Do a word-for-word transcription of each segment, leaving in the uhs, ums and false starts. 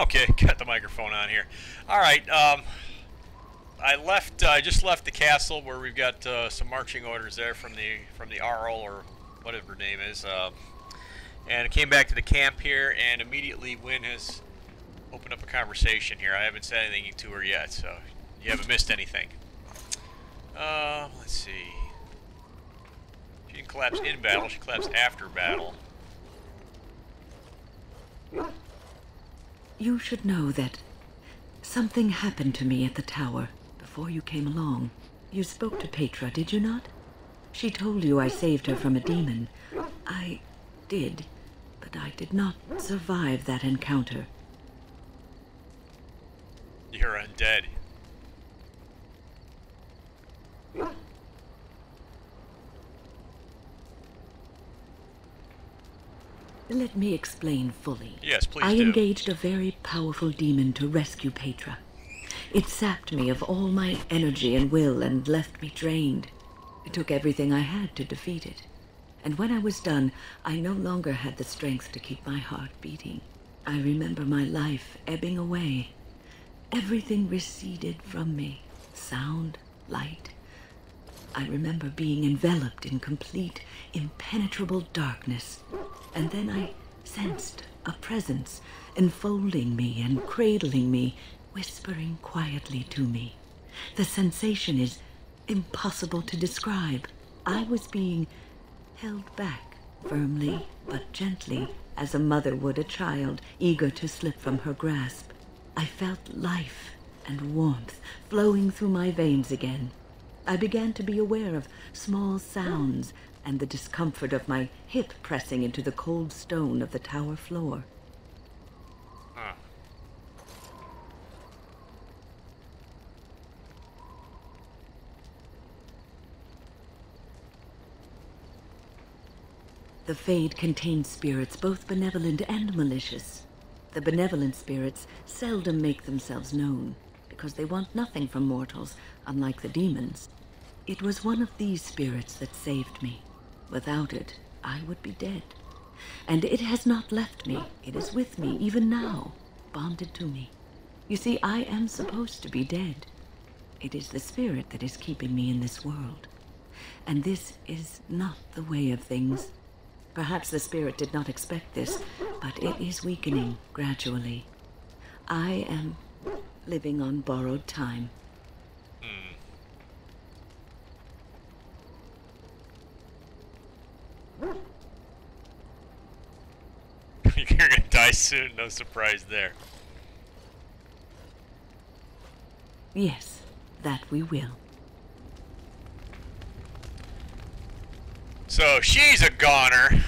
Okay, got the microphone on here. Alright, um, I left, I uh, just left the castle where we've got uh, some marching orders there from the from the Arl or whatever her name is. Uh, and I came back to the camp here, and immediately Wynne has opened up a conversation here. I haven't said anything to her yet, so you haven't missed anything. Uh, let's see. She didn't collapse in battle, she collapsed after battle. You should know that something happened to me at the tower before you came along. You spoke to Petra, did you not? She told you I saved her from a demon. I did, but I did not survive that encounter. You're undead. Let me explain fully. Yes, please I do. Engaged a very powerful demon to rescue Petra. It sapped me of all my energy and will and left me drained. It took everything I had to defeat it. And when I was done, I no longer had the strength to keep my heart beating. I remember my life ebbing away. Everything receded from me. Sound, light. I remember being enveloped in complete, impenetrable darkness. And then I sensed a presence enfolding me and cradling me, whispering quietly to me. The sensation is impossible to describe. I was being held back, firmly but gently, as a mother would a child eager to slip from her grasp. I felt life and warmth flowing through my veins again. I began to be aware of small sounds and the discomfort of my hip pressing into the cold stone of the tower floor. Huh. The Fade contains spirits both benevolent and malicious. The benevolent spirits seldom make themselves known, because they want nothing from mortals, unlike the demons. It was one of these spirits that saved me. Without it, I would be dead. And it has not left me. It is with me, even now, bonded to me. You see, I am supposed to be dead. It is the spirit that is keeping me in this world. And this is not the way of things. Perhaps the spirit did not expect this, but it is weakening gradually. I am living on borrowed time. Mm. You're gonna die soon, no surprise there. Yes, that we will. So she's a goner.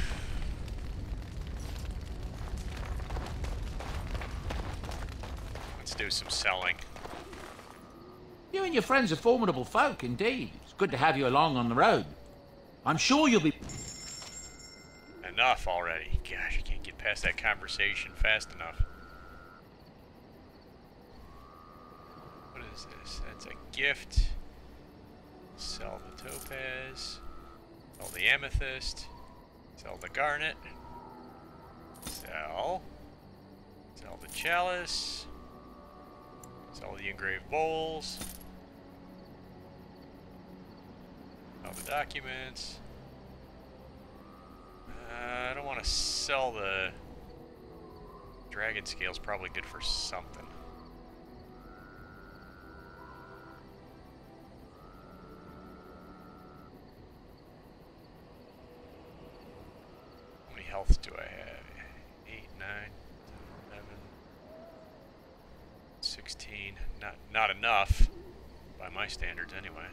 Let's do some selling. You and your friends are formidable folk indeed. It's good to have you along on the road. I'm sure you'll be... Enough already. Gosh, I can't get past that conversation fast enough. What is this? That's a gift. Sell the topaz. Sell the amethyst. Sell the garnet. Sell. Sell the chalice. Sell the engraved bowls. Sell the documents. Uh, I don't want to sell the... Dragon scale's probably good for something. How many health do I have? eight, nine, eleven, sixteen. Not, not enough, by my standards anyway.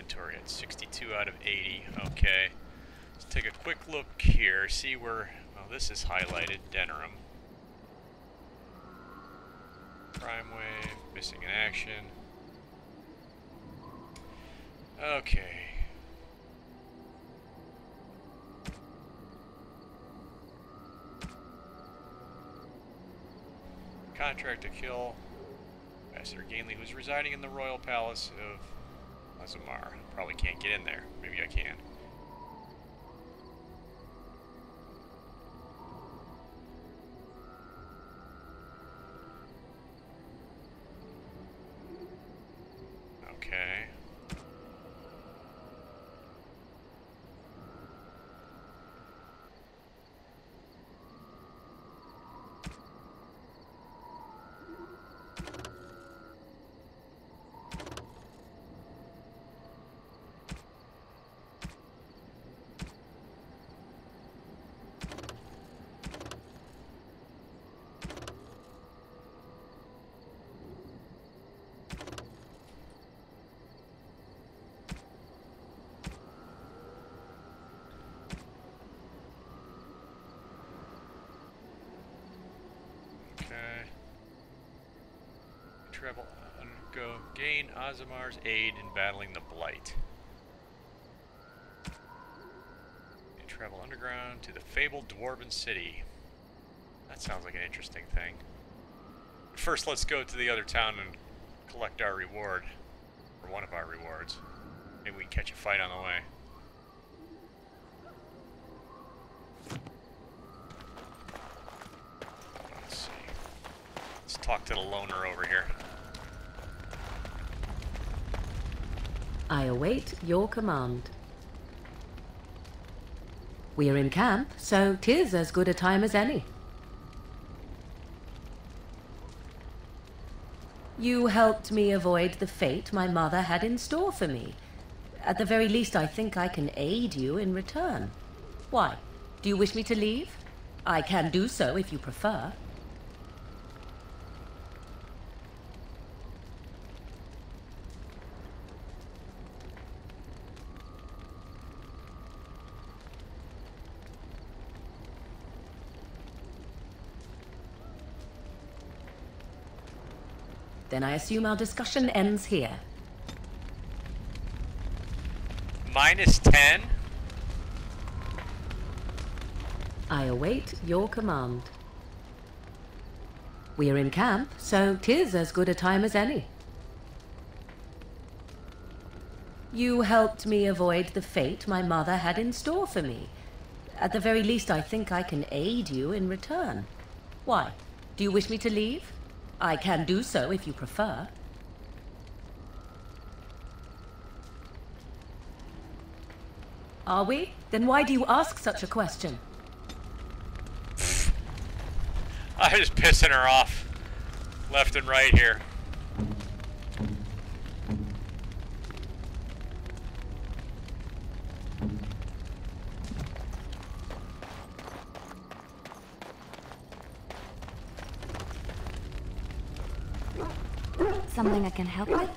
inventory at sixty-two out of eighty. Okay, let's take a quick look here. See where, well, this is highlighted, Denerim. Prime wave, missing in action. Okay. Contract to kill Ambassador Gainley, who's residing in the royal palace of Orzammar. Probably can't get in there. Maybe I can. Okay. Travel, undergo, gain Ozammar's aid in battling the Blight. And travel underground to the fabled Dwarven City. That sounds like an interesting thing. But first, let's go to the other town and collect our reward. Or one of our rewards. Maybe we can catch a fight on the way. Let's see. Let's talk to the loner over here. I await your command. We are in camp, so 'tis as good a time as any. You helped me avoid the fate my mother had in store for me. At the very least, I think I can aid you in return. Why? Do you wish me to leave? I can do so if you prefer. Then I assume our discussion ends here. minus ten? I await your command. We are in camp, so 'tis as good a time as any. You helped me avoid the fate my mother had in store for me. At the very least, I think I can aid you in return. Why? Do you wish me to leave? I can do so if you prefer. Are we? Then why do you ask such a question? I'm just pissing her off left and right here. Something I can help with?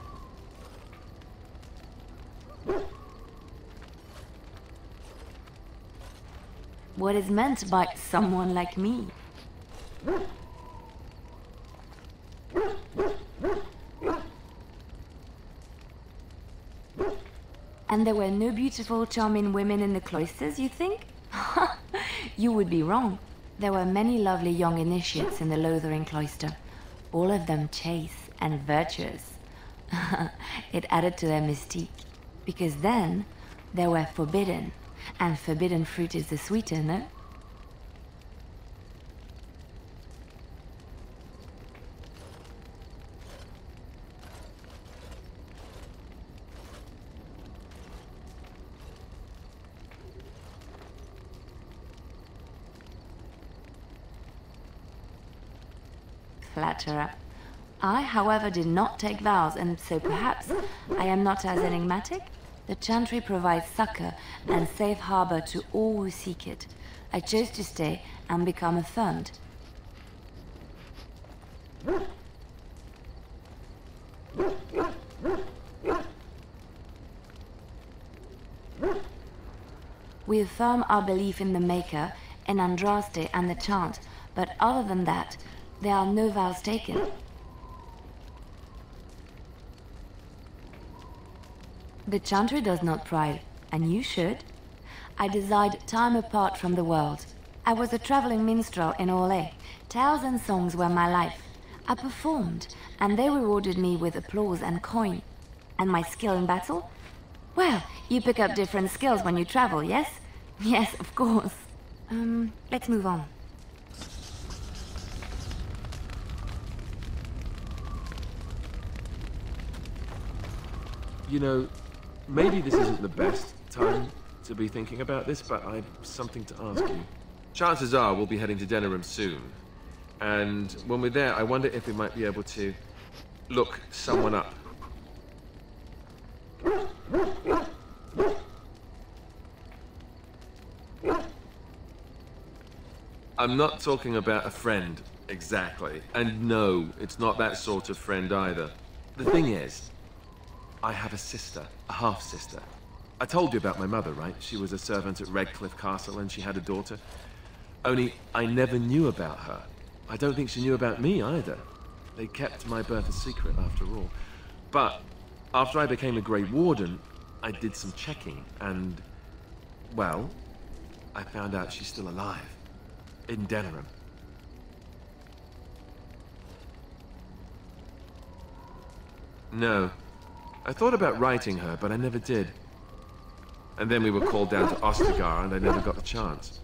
What is meant by someone like me? And there were no beautiful, charming women in the cloisters, you think? You would be wrong. There were many lovely young initiates in the Lothering cloister, all of them chaste and virtuous. It added to their mystique, because then they were forbidden, and forbidden fruit is the sweeter, no? Flatterer. I, however, did not take vows, and so perhaps I am not as enigmatic. The Chantry provides succor and safe harbor to all who seek it. I chose to stay and become affirmed. We affirm our belief in the Maker, in Andraste and the Chant, but other than that, there are no vows taken. The Chantry does not pry, and you should. I desired time apart from the world. I was a traveling minstrel in Orlais. Tales and songs were my life. I performed, and they rewarded me with applause and coin. And my skill in battle? Well, you pick up different skills when you travel, yes? Yes, of course. Um, let's move on. You know, maybe this isn't the best time to be thinking about this, but I've something to ask you. Chances are we'll be heading to Denerim soon. And when we're there, I wonder if we might be able to look someone up. I'm not talking about a friend, exactly. And no, it's not that sort of friend either. The thing is, I have a sister, a half-sister. I told you about my mother, right? She was a servant at Redcliffe Castle and she had a daughter. Only, I never knew about her. I don't think she knew about me either. They kept my birth a secret, after all. But after I became a Grey Warden, I did some checking and, well, I found out she's still alive. In Denerim. No. I thought about writing her, but I never did. And then we were called down to Ostagar, and I never got the chance.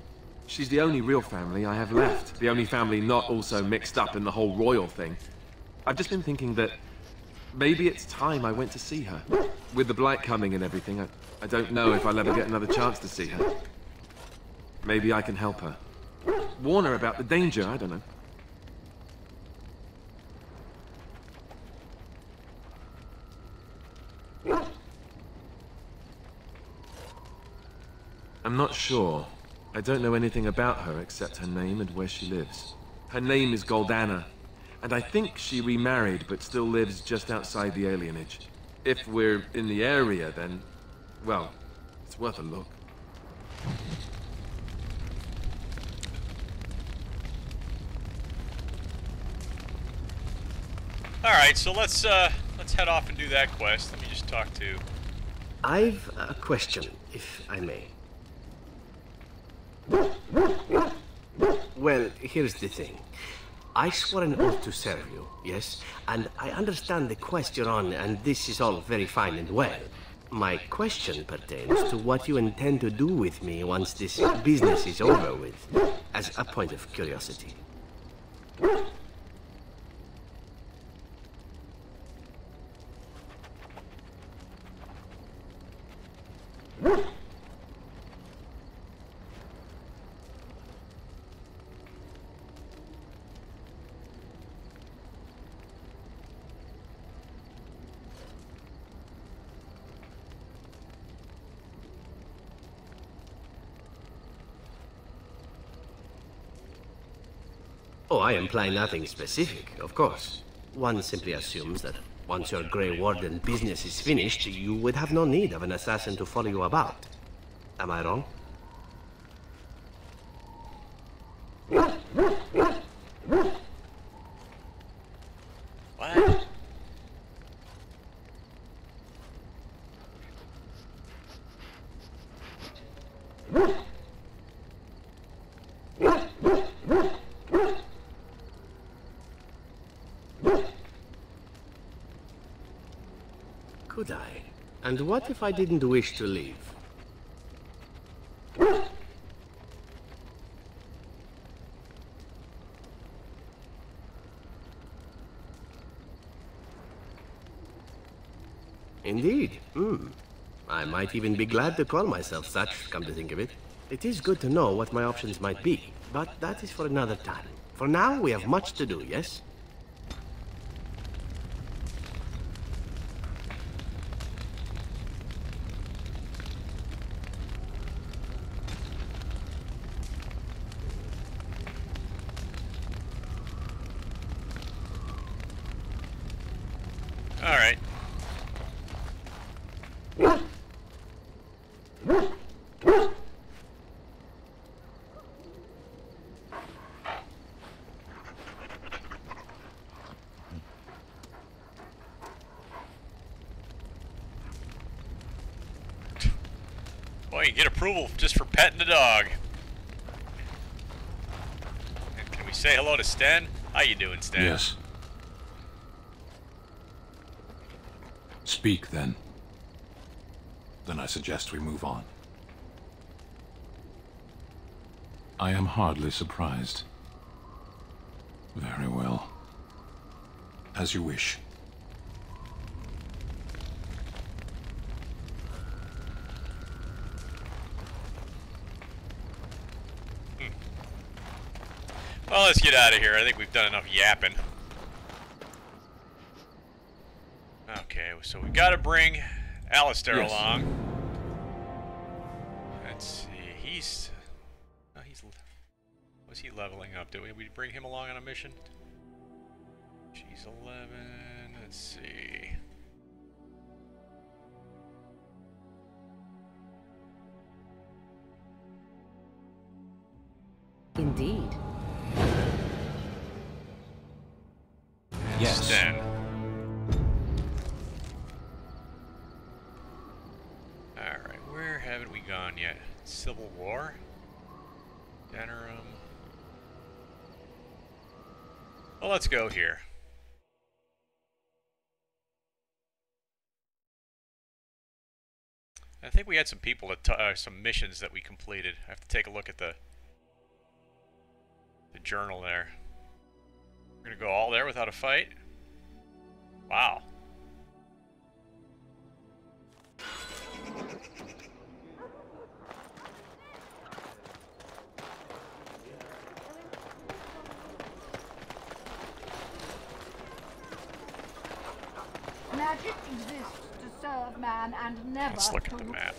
She's the only real family I have left. The only family not also mixed up in the whole royal thing. I've just been thinking that maybe it's time I went to see her. With the Blight coming and everything, I, I don't know if I'll ever get another chance to see her. Maybe I can help her. Warn her about the danger, I don't know. I'm not sure. I don't know anything about her except her name and where she lives. Her name is Goldanna, and I think she remarried but still lives just outside the alienage. If we're in the area, then, well, it's worth a look. All right, so let's uh, let's head off and do that quest. Let me just talk to. I've a question, if I may. Well, here's the thing. I swore an oath to serve you, yes? And I understand the quest you're on, and this is all very fine and well. My question pertains to what you intend to do with me once this business is over with, as a point of curiosity. Oh, I imply nothing specific, of course. One simply assumes that once your Grey Warden business is finished, you would have no need of an assassin to follow you about. Am I wrong? What? And what if I didn't wish to leave? Indeed. Hmm. I might even be glad to call myself such, come to think of it. It is good to know what my options might be, but that is for another time. For now, we have much to do, yes? Boy, you get approval just for petting the dog. Can we say hello to Sten? How you doing, Sten? Yes. Speak, then. Then I suggest we move on. I am hardly surprised. Very well. As you wish. Hmm. Well, let's get out of here. I think we've done enough yapping. Okay, so we gotta bring Alistair yes. along. Let's see, he's... Oh, he's... Was he leveling up? Did we, we bring him along on a mission? She's eleven, let's see... Indeed. And yes. Sten. Haven't we gone yet? Civil War? Denerim. Well, let's go here. I think we had some people that t uh, some missions that we completed. I have to take a look at the the journal there. We're gonna go all there without a fight. Wow. Magic exists to serve man and never. Let's look at the map.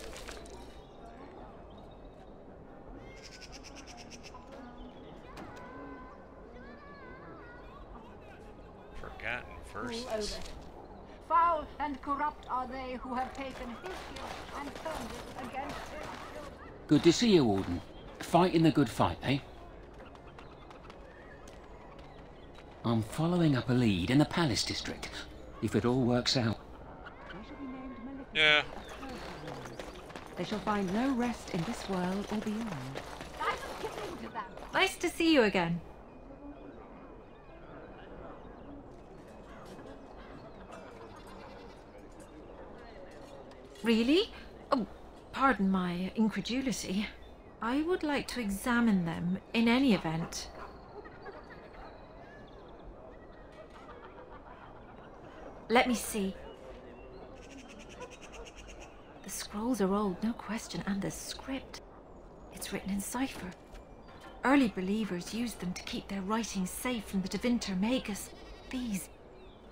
Forgotten verses. Foul and corrupt are they who have taken his guilt and turned it against him. Good to see you, Warden. Fighting the good fight, eh? I'm following up a lead in the Palace District. If it all works out. Yeah. They shall find no rest in this world or beyond. Nice to see you again. Really? Oh, pardon my incredulity. I would like to examine them in any event. Let me see. The scrolls are old, no question, and the script. It's written in cipher. Early believers used them to keep their writings safe from the Devinter Magus. These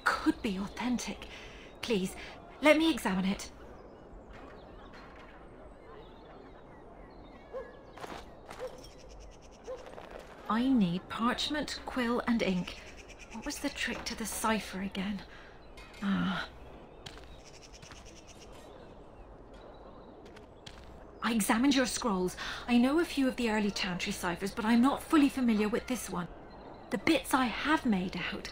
could be authentic. Please, let me examine it. I need parchment, quill, and ink. What was the trick to the cipher again? Ah. I examined your scrolls. I know a few of the early Chantry ciphers, but I'm not fully familiar with this one. The bits I have made out.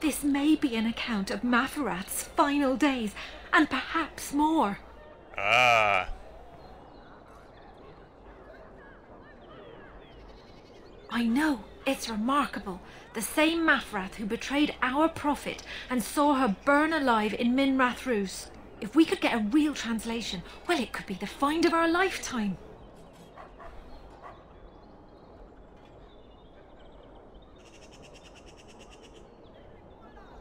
This may be an account of Mafferath's final days, and perhaps more. Ah. I know. It's remarkable. The same Mafferath who betrayed our prophet and saw her burn alive in Minrathous. If we could get a real translation, well, it could be the find of our lifetime.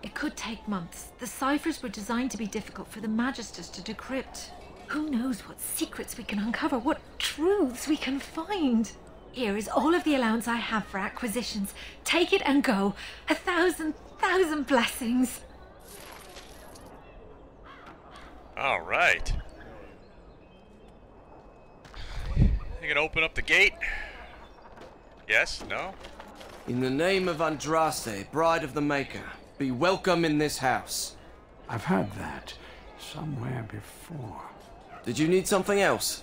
It could take months. The ciphers were designed to be difficult for the Magisters to decrypt. Who knows what secrets we can uncover, what truths we can find. Here is all of the allowance I have for acquisitions. Take it and go. A thousand, thousand blessings. All right. You can open up the gate. Yes, no? In the name of Andraste, bride of the Maker, be welcome in this house. I've heard that somewhere before. Did you need something else?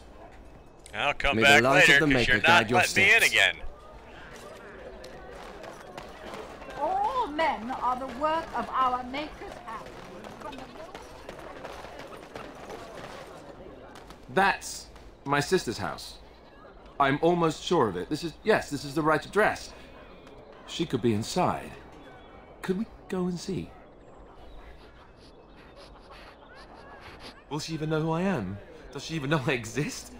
I'll come May back later, because you're not letting me in again. All men are the work of our Maker's hand. That's my sister's house. I'm almost sure of it. This is, yes, this is the right address. She could be inside. Could we go and see? Will she even know who I am? Does she even know I exist?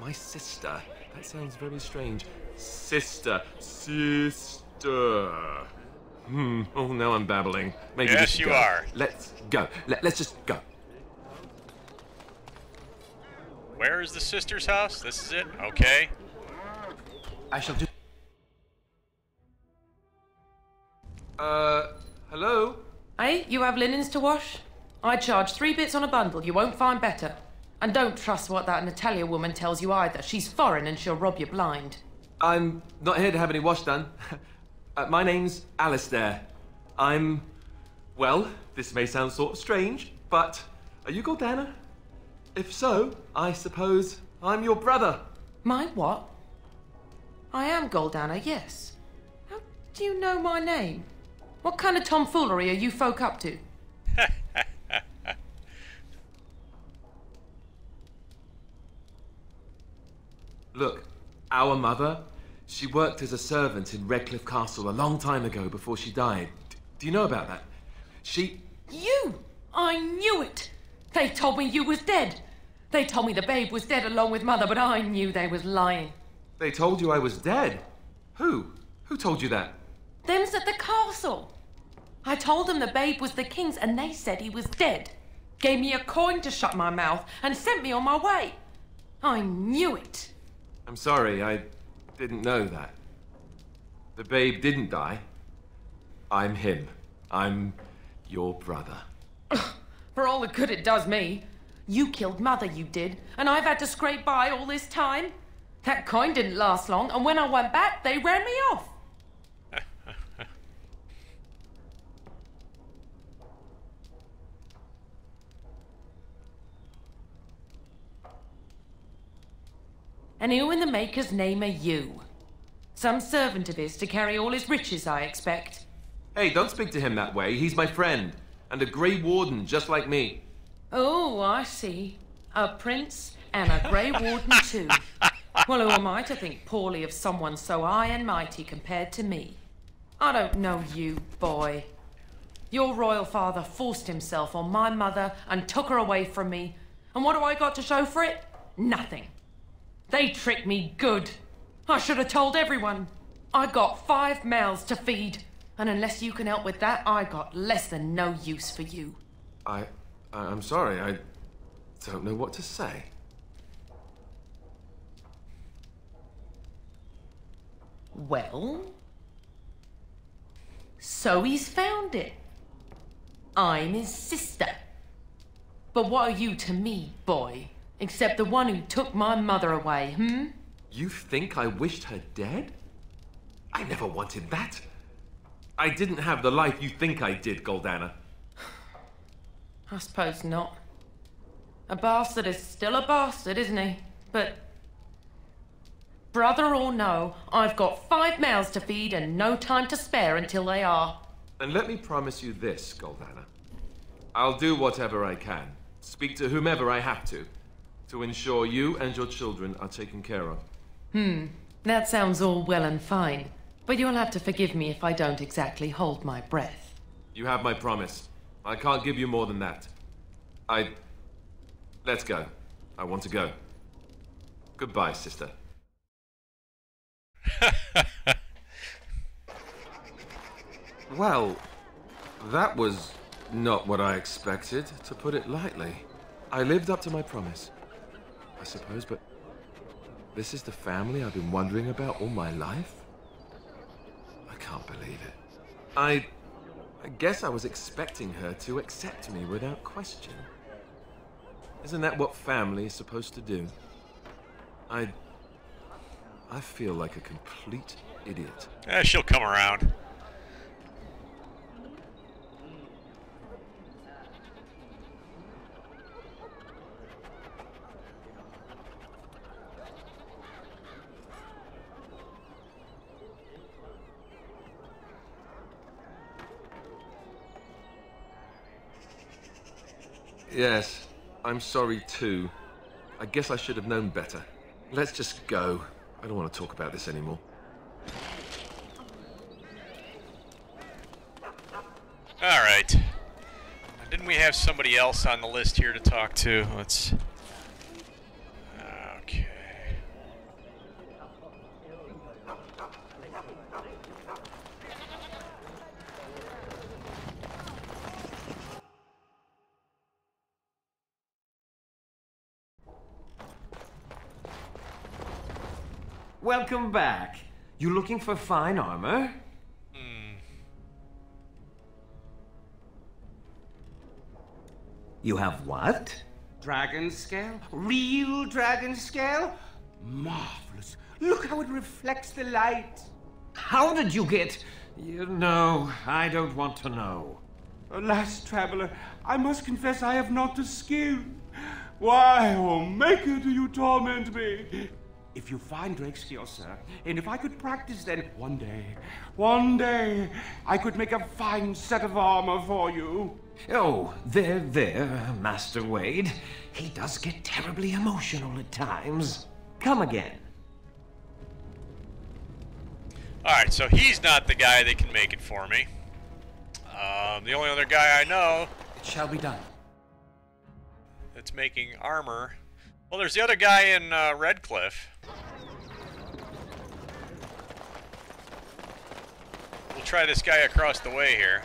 My sister. That sounds very strange. Sister. Sister. Hmm. Oh, now I'm babbling. Maybe yes, you go. are. Let's go. Let, let's just go. Where is the sister's house? This is it? Okay. I shall do... Uh, hello? Hey, you have linens to wash? I charge three bits on a bundle. You won't find better. And don't trust what that Natalia woman tells you either. She's foreign and she'll rob you blind. I'm not here to have any wash done. uh, my name's Alistair. I'm... Well, this may sound sort of strange, but... Are you Goldanna? If so, I suppose I'm your brother. My what? I am Goldanna, yes. How do you know my name? What kind of tomfoolery are you folk up to? Look, our mother, she worked as a servant in Redcliffe Castle a long time ago before she died. D- do you know about that? She... You! I knew it! They told me you was dead. They told me the babe was dead along with mother, but I knew they was lying. They told you I was dead? Who? Who told you that? Them's at the castle. I told them the babe was the king's and they said he was dead. Gave me a coin to shut my mouth and sent me on my way. I knew it. I'm sorry, I didn't know that. The babe didn't die. I'm him. I'm your brother. For all the good it does me. You killed mother, you did, and I've had to scrape by all this time. That coin didn't last long, and when I went back, they ran me off. And who in the Maker's name are you? Some servant of his to carry all his riches, I expect. Hey, don't speak to him that way. He's my friend. And a Grey Warden, just like me. Oh, I see. A prince and a Grey Warden, too. Well, who am I to think poorly of someone so high and mighty compared to me? I don't know you, boy. Your royal father forced himself on my mother and took her away from me. And what do I got to show for it? Nothing. They tricked me good. I should have told everyone. I got five mouths to feed, and unless you can help with that, I got less than no use for you. I... I'm sorry, I don't know what to say. Well... So he's found it. I'm his sister. But what are you to me, boy? Except the one who took my mother away, hmm? You think I wished her dead? I never wanted that. I didn't have the life you think I did, Goldanna. I suppose not. A bastard is still a bastard, isn't he? But... Brother or no, I've got five mouths to feed and no time to spare until they are. And let me promise you this, Goldanna. I'll do whatever I can. Speak to whomever I have to. To ensure you and your children are taken care of. Hmm, that sounds all well and fine, but you'll have to forgive me if I don't exactly hold my breath. You have my promise. I can't give you more than that. I... Let's go. I want to go. Goodbye, sister. Well, that was not what I expected, to put it lightly. I lived up to my promise. I suppose, but this is the family I've been wondering about all my life? I can't believe it. I... I guess I was expecting her to accept me without question. Isn't that what family is supposed to do? I... I feel like a complete idiot. Eh, she'll come around. Yes, I'm sorry too. I guess I should have known better. Let's just go. I don't want to talk about this anymore. Alright. Didn't we have somebody else on the list here to talk to? Let's... Okay. Welcome back. You looking for fine armor? You have what? Dragon scale? Real dragon scale? Marvelous. Look how it reflects the light. How did you get... You know, I don't want to know. Alas, traveler, I must confess I have not the skill. Why, oh Maker, do you torment me? If you find Drake's skill, sir, and if I could practice then, one day, one day, I could make a fine set of armor for you. Oh, there, there, Master Wade. He does get terribly emotional at times. Come again. Alright, so he's not the guy that can make it for me. Um, the only other guy I know... It shall be done. ...that's making armor. Well, there's the other guy in uh, Redcliffe. We'll try this guy across the way here.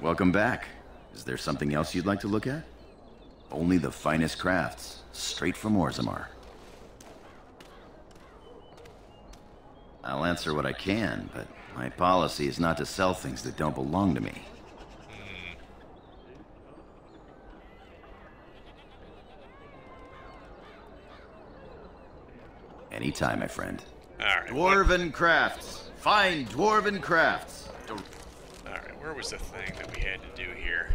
Welcome back. Is there something else you'd like to look at? Only the finest crafts, straight from Orzammar. I'll answer what I can, but my policy is not to sell things that don't belong to me. Mm. Anytime, my friend. All right. Dwarven crafts. Fine dwarven crafts. Alright, where was the thing that we had to do here?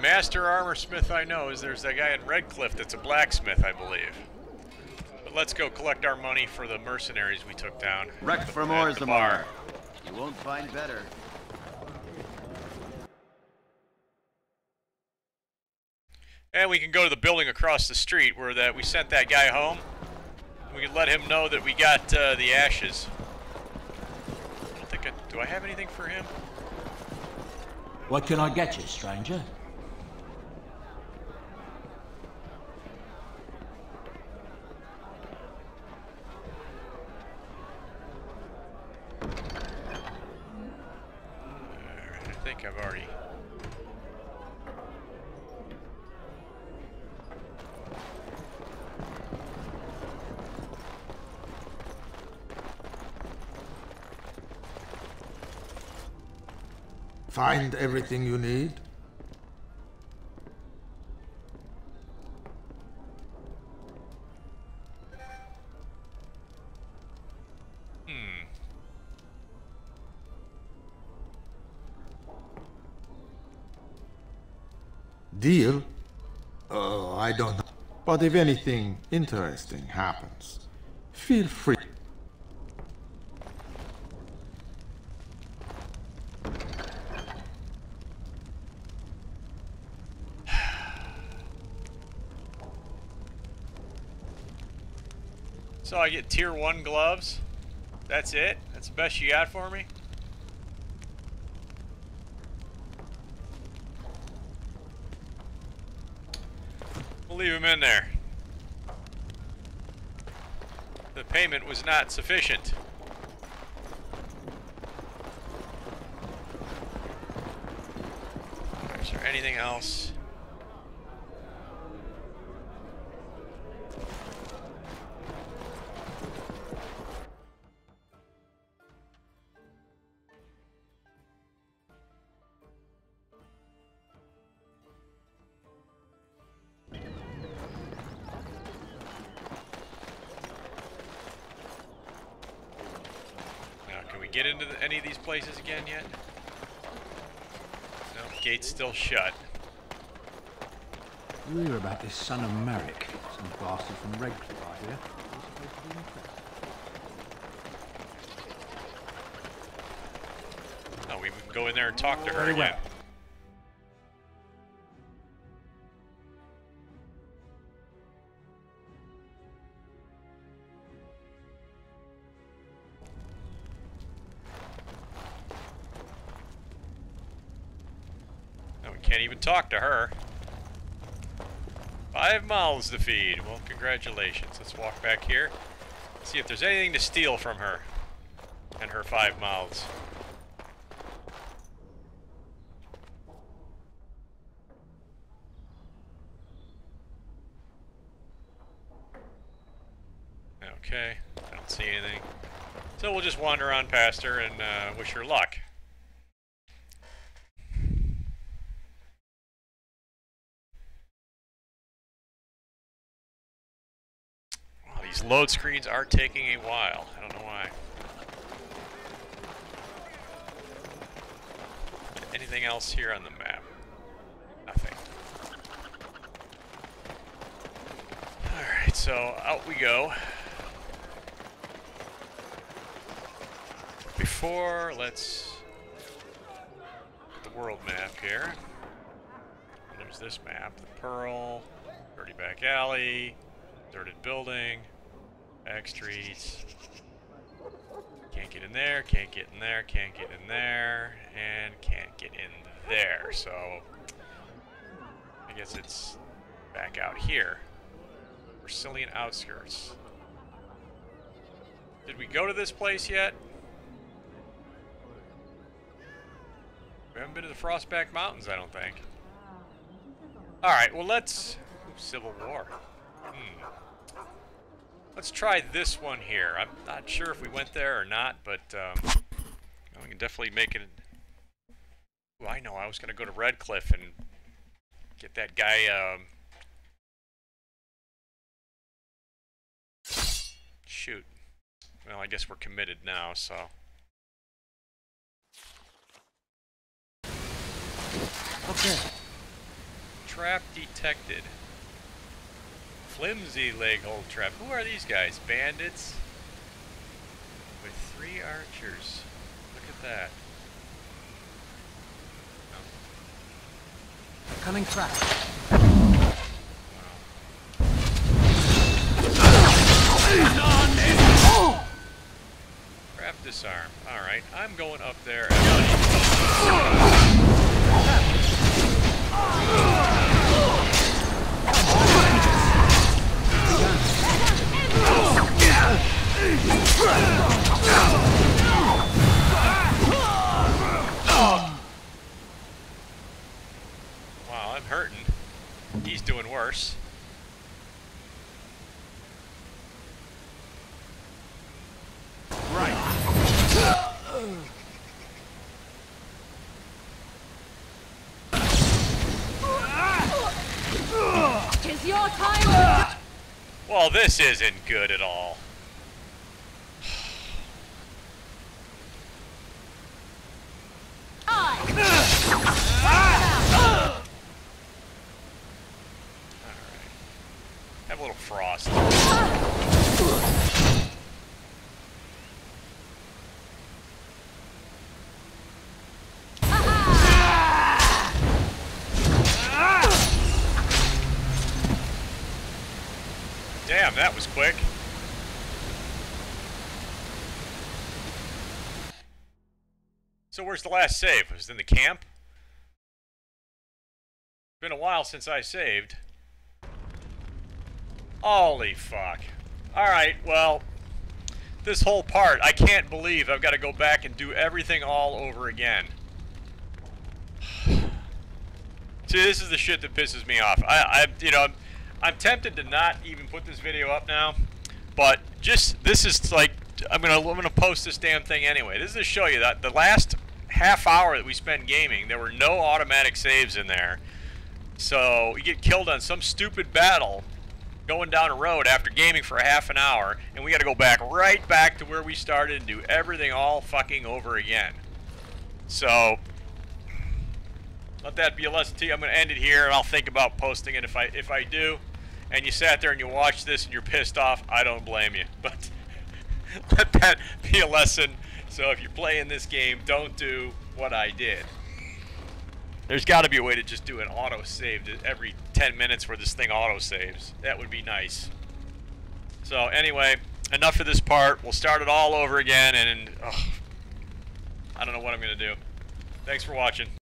Master armorsmith I know is there's that guy in Redcliffe that's a blacksmith, I believe. But let's go collect our money for the mercenaries we took down. Wreck from Orzammar. You won't find better. And we can go to the building across the street where that we sent that guy home. We can let him know that we got uh, the ashes. I don't think I, do I have anything for him? What can I get you, stranger? Find everything you need. Hmm. Deal? Oh, I don't know. But if anything interesting happens, feel free. So I get tier one gloves. That's it? That's the best you got for me? We'll leave him in there. The payment was not sufficient. Is there anything else? get into the, any of these places again yet? No, gate's still shut. You hear about this son of Merrick, some bastard from Redcliffe, I hear. No, we can go in there and talk to her again. No, we can't even talk to her. Five mouths to feed. Well, congratulations. Let's walk back here. See if there's anything to steal from her and her five mouths. Okay, I don't see anything. So we'll just wander on past her and uh, wish her luck. These load screens are taking a while. I don't know why. Anything else here on the map? Nothing. Alright, so out we go. Before, let's put the world map here. There's this map. The Pearl, Dirty Back Alley, Deserted Building. Back streets. Can't get in there, can't get in there, can't get in there, and can't get in there. So, I guess it's back out here. Vercillian Outskirts. Did we go to this place yet? We haven't been to the Frostback Mountains, I don't think. Alright, well let's... Ooh, Civil War. Hmm. Let's try this one here. I'm not sure if we went there or not, but um, we can definitely make it... Well, I know, I was going to go to Redcliffe and get that guy... Um... Shoot. Well, I guess we're committed now, so... Okay. Trap detected. Flimsy leg-hold trap. Who are these guys? Bandits? With three archers. Look at that. Oh. Coming trap. Wow. Trap disarm. Alright, I'm going up there and... Wow, I'm hurting. He's doing worse. Right. It's your time. Well, this isn't good at all. Damn, that was quick. So where's the last save? Was it in the camp? It's been a while since I saved. Holy fuck. Alright, well, this whole part, I can't believe I've got to go back and do everything all over again. See, this is the shit that pisses me off. I, I you know... I'm tempted to not even put this video up now, but just this is like I'm gonna I'm gonna post this damn thing anyway. This is to show you that the last half hour that we spent gaming, there were no automatic saves in there, so you get killed on some stupid battle, going down a road after gaming for a half an hour, and we got to go back right back to where we started and do everything all fucking over again. So let that be a lesson to you. I'm going to end it here, and I'll think about posting it if I if I do. And you sat there and you watched this and you're pissed off, I don't blame you. But let that be a lesson. So if you're playing this game, don't do what I did. There's got to be a way to just do an auto-save every ten minutes where this thing auto-saves. That would be nice. So anyway, enough of this part. We'll start it all over again, and oh, I don't know what I'm going to do. Thanks for watching.